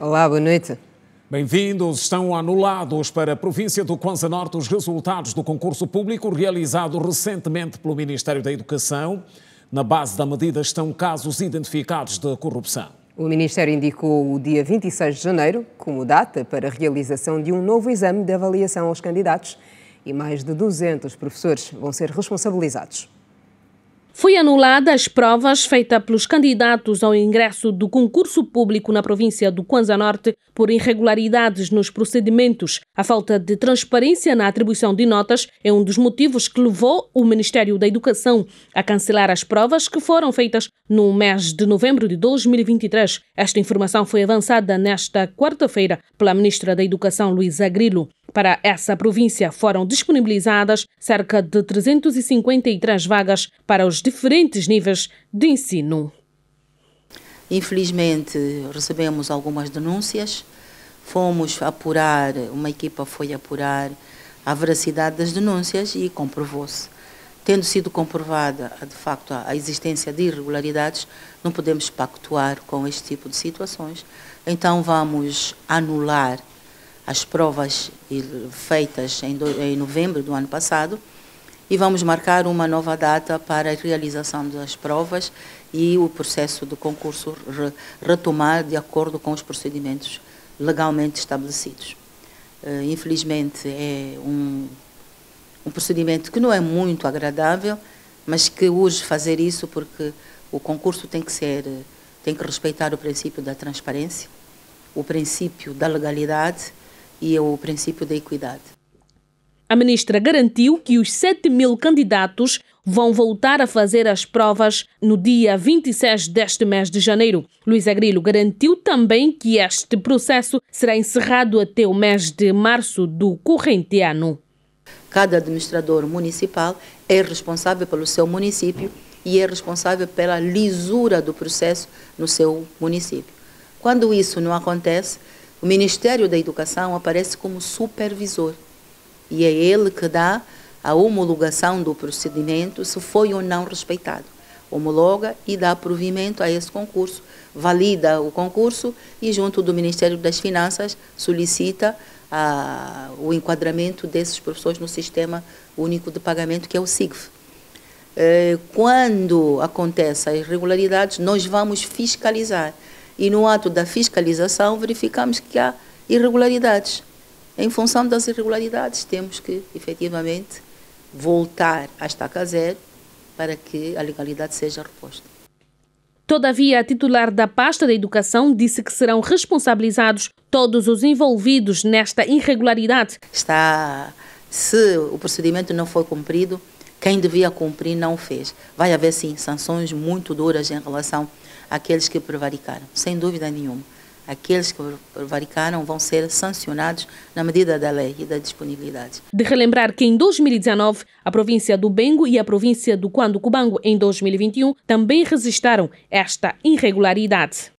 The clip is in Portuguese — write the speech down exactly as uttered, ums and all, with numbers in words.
Olá, boa noite. Bem-vindos. Estão anulados para a província do Cuanza Norte os resultados do concurso público realizado recentemente pelo Ministério da Educação. Na base da medida estão casos identificados de corrupção. O Ministério indicou o dia vinte e seis de janeiro como data para a realização de um novo exame de avaliação aos candidatos e mais de duzentos professores vão ser responsabilizados. Foi anulada as provas feitas pelos candidatos ao ingresso do concurso público na província do Cuanza Norte por irregularidades nos procedimentos. A falta de transparência na atribuição de notas é um dos motivos que levou o Ministério da Educação a cancelar as provas que foram feitas no mês de novembro de dois mil e vinte e três. Esta informação foi avançada nesta quarta-feira pela Ministra da Educação, Luísa Grilo. Para essa província foram disponibilizadas cerca de trezentas e cinquenta e três vagas para os diferentes níveis de ensino. Infelizmente, recebemos algumas denúncias. Fomos apurar, uma equipa foi apurar a veracidade das denúncias e comprovou-se. Tendo sido comprovada, de facto, a existência de irregularidades, não podemos pactuar com este tipo de situações. Então vamos anular as provas feitas em novembro do ano passado e vamos marcar uma nova data para a realização das provas e o processo do concurso retomar de acordo com os procedimentos legalmente estabelecidos. Infelizmente é um, um procedimento que não é muito agradável, mas que urge fazer isso porque o concurso tem que ser, tem que respeitar o princípio da transparência, o princípio da legalidade e o princípio da equidade. A ministra garantiu que os sete mil candidatos vão voltar a fazer as provas no dia vinte e seis deste mês de janeiro. Luísa Grilo garantiu também que este processo será encerrado até o mês de março do corrente ano. Cada administrador municipal é responsável pelo seu município e é responsável pela lisura do processo no seu município. Quando isso não acontece, o Ministério da Educação aparece como supervisor e é ele que dá a homologação do procedimento, se foi ou não respeitado. Homologa e dá provimento a esse concurso, valida o concurso e junto do Ministério das Finanças solicita a, o enquadramento desses professores no Sistema Único de Pagamento, que é o S I G F. Quando acontecem irregularidades, nós vamos fiscalizar. E no ato da fiscalização verificamos que há irregularidades. Em função das irregularidades temos que, efetivamente, voltar à estaca zero para que a legalidade seja reposta. Todavia, a titular da pasta da Educação disse que serão responsabilizados todos os envolvidos nesta irregularidade. Está, se o procedimento não foi cumprido, quem devia cumprir não o fez. Vai haver, sim, sanções muito duras em relação àqueles que prevaricaram, sem dúvida nenhuma. Aqueles que prevaricaram vão ser sancionados na medida da lei e da disponibilidade. De relembrar que em dois mil e dezanove, a província do Bengo e a província do Quando Cubango, em dois mil e vinte e um, também registaram esta irregularidade.